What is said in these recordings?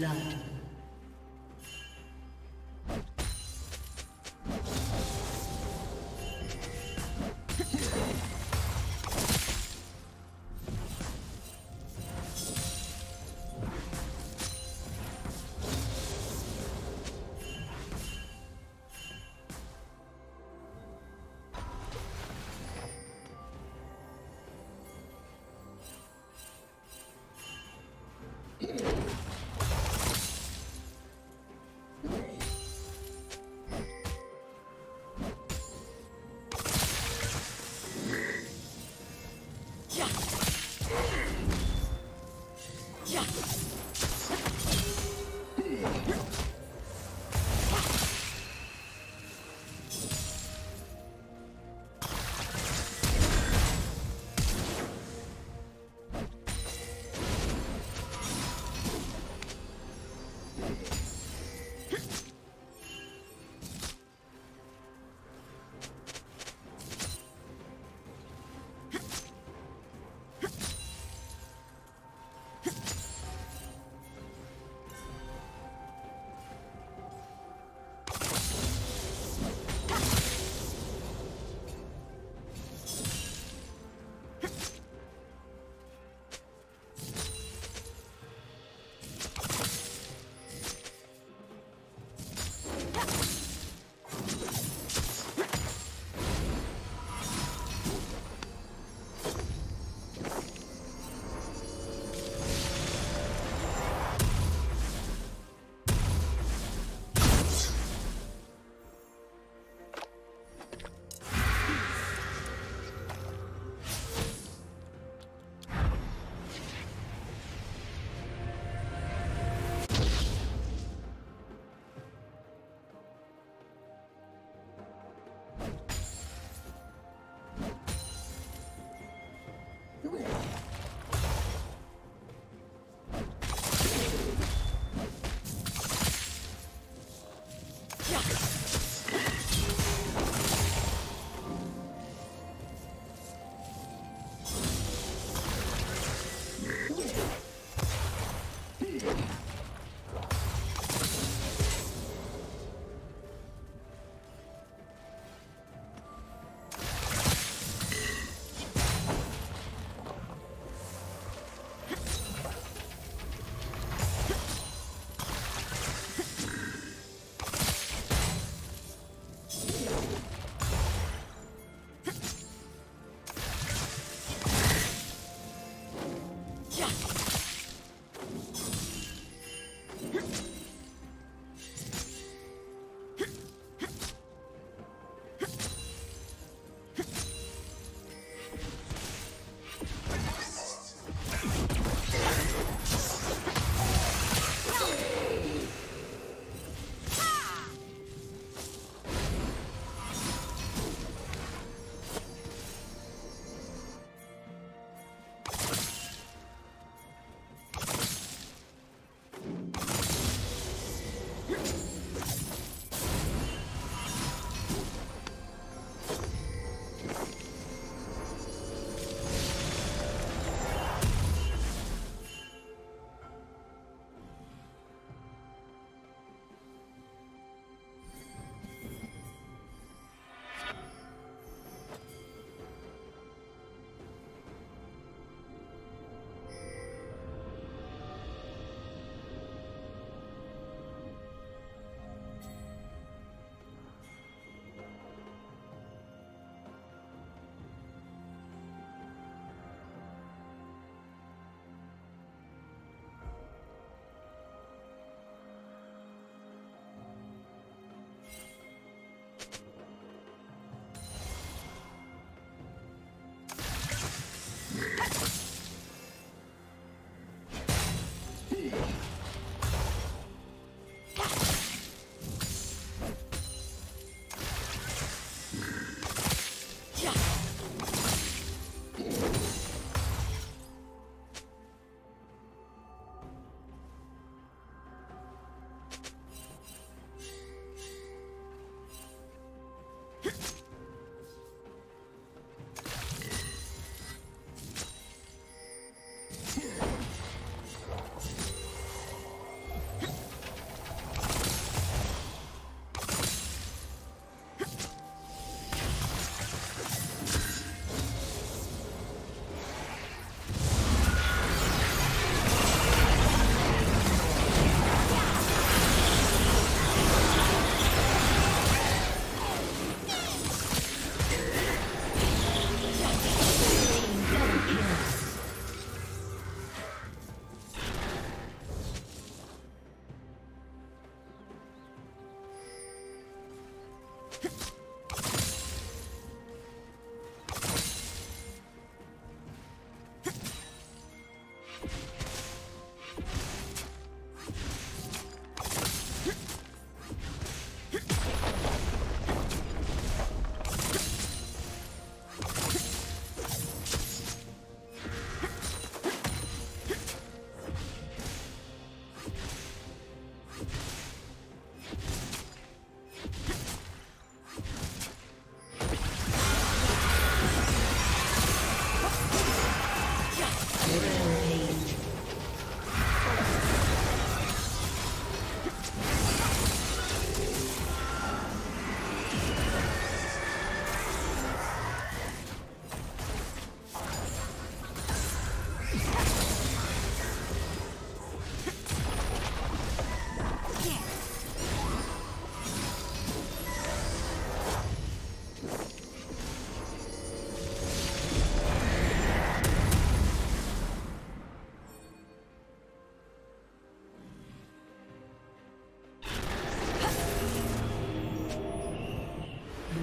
blood.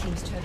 Team's turret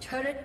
Turret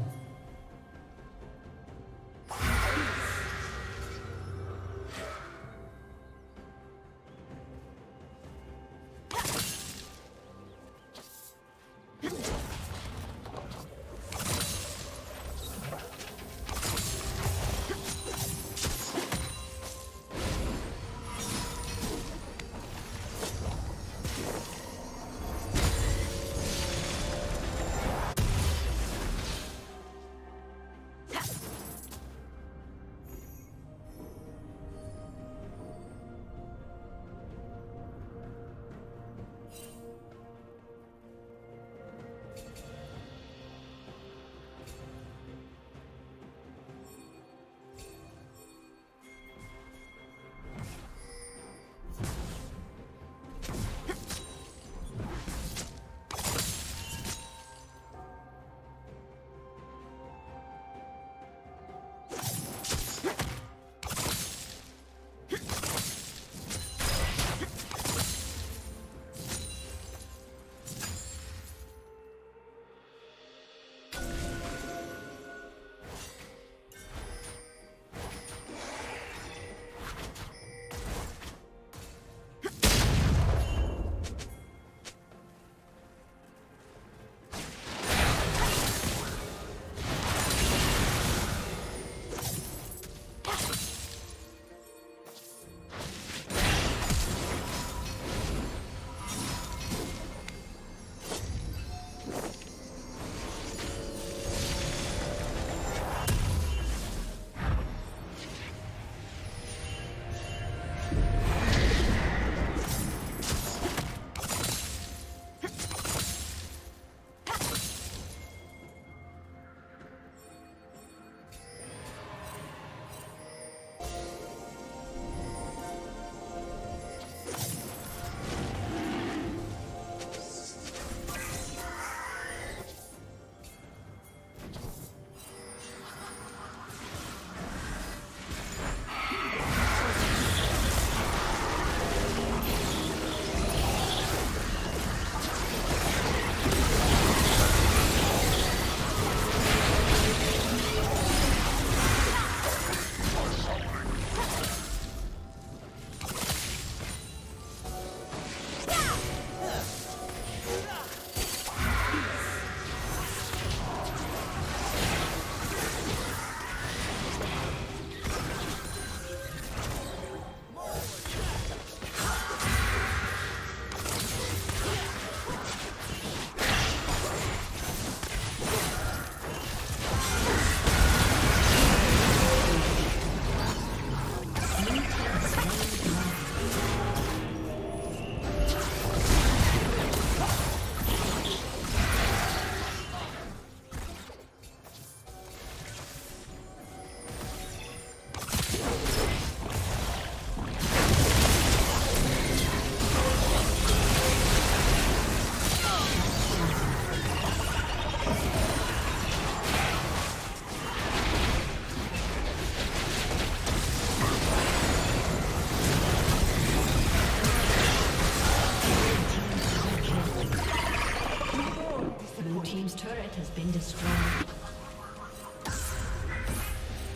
has been destroyed.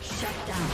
Shut down.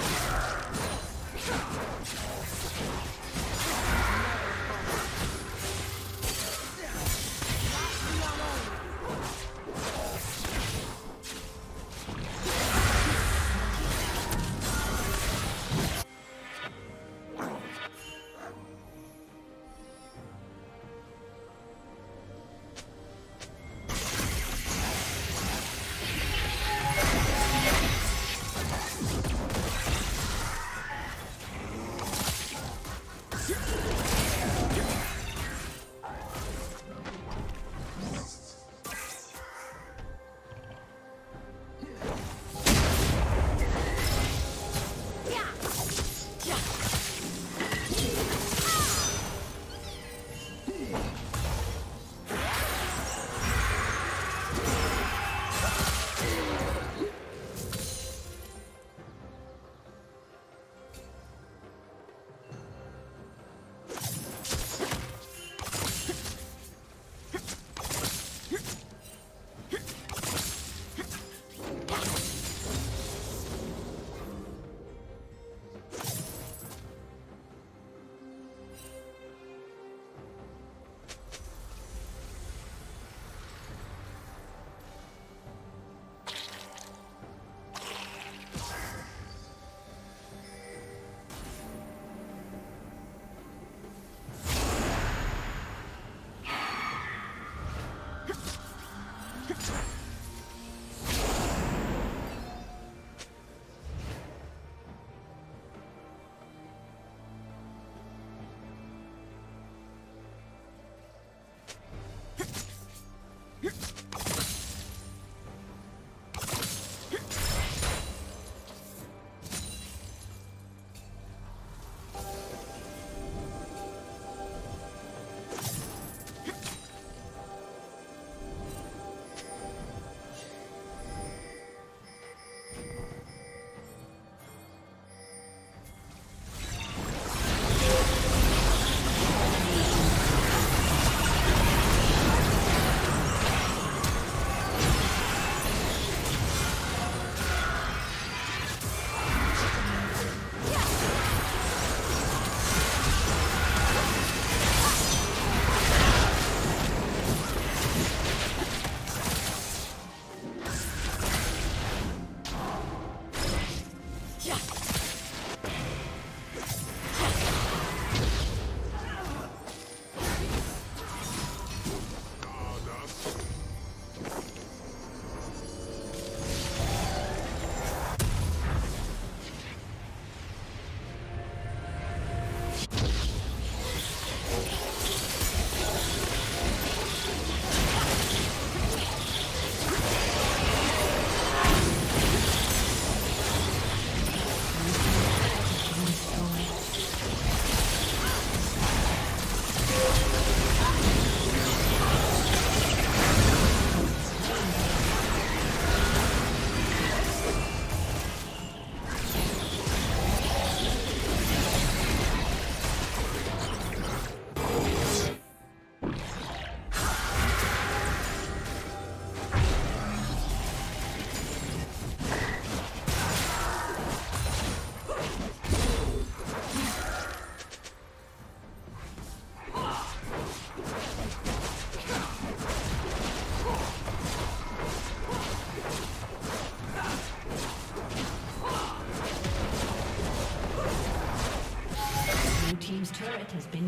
Team's turret has been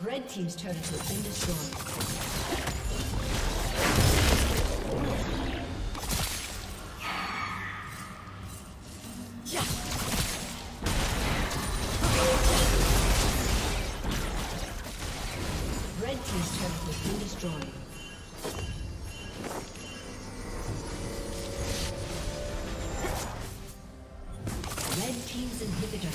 Red team's turret has been destroyed. Red team's turret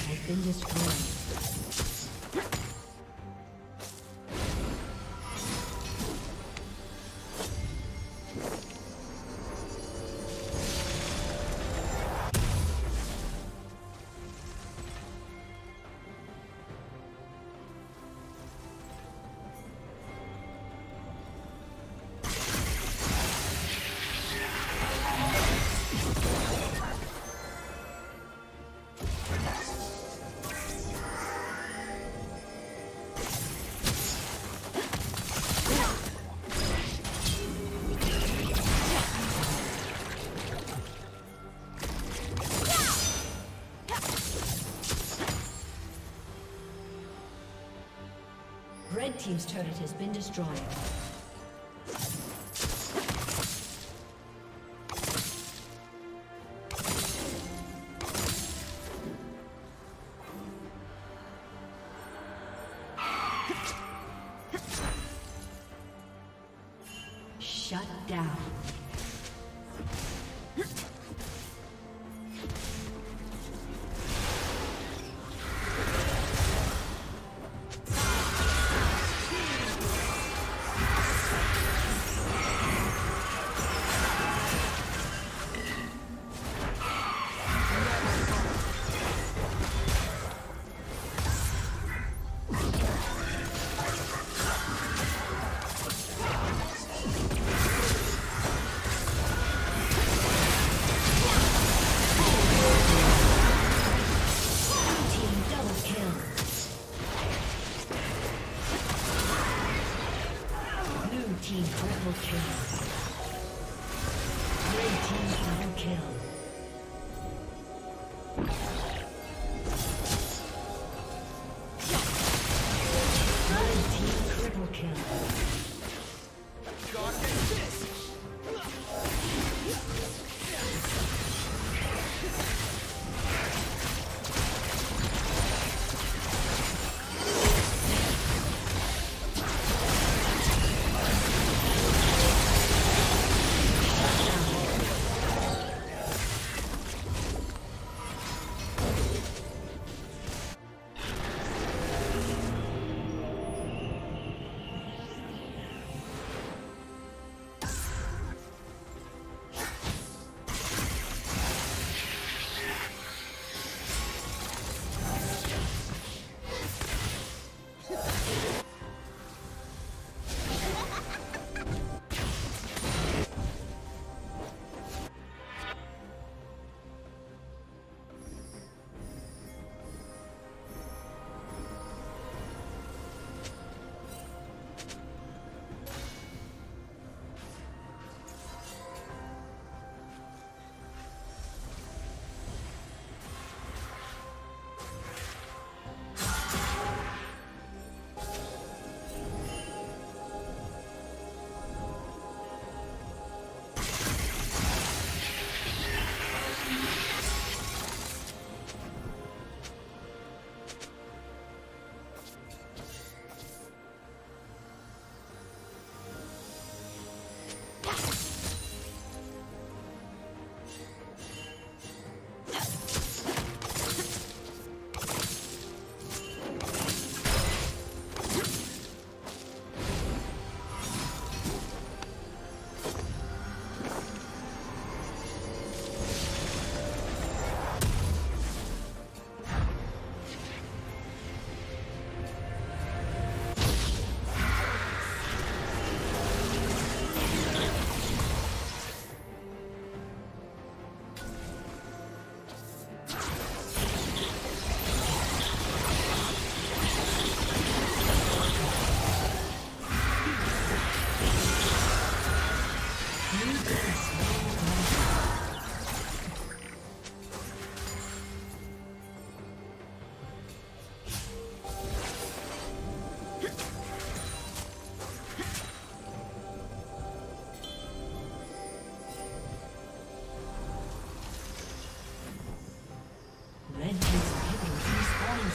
has been destroyed. Shut down.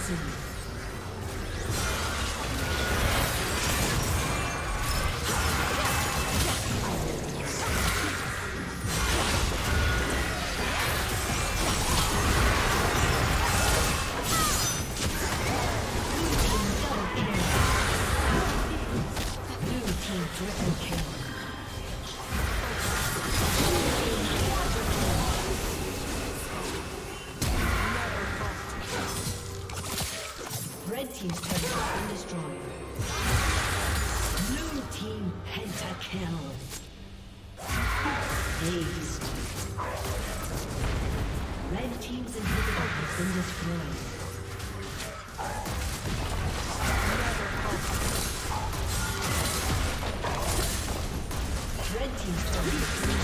Blessing. Team's turret has been destroyed. Blue team pentakill. Dazed. Red team's inhibitor has been destroyed. Blue team double kill.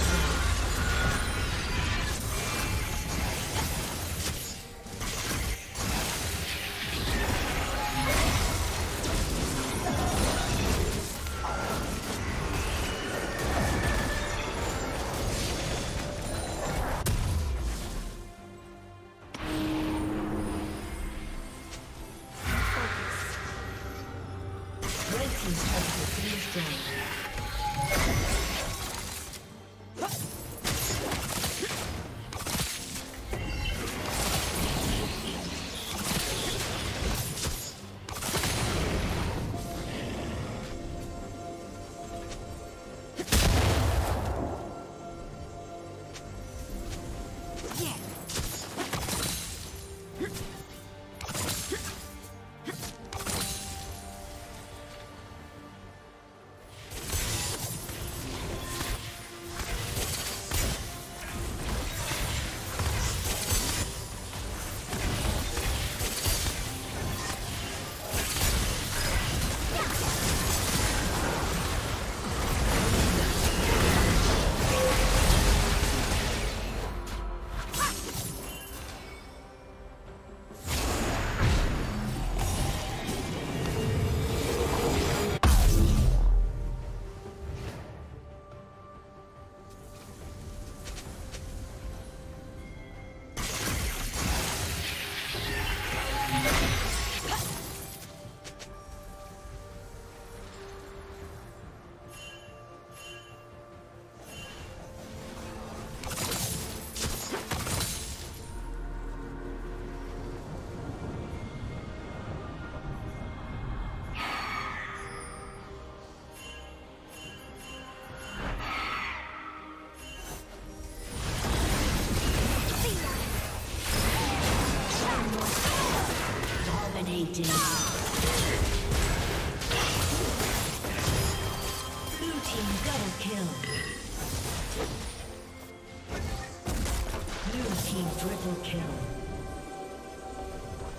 Blue team triple kill.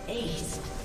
Ace.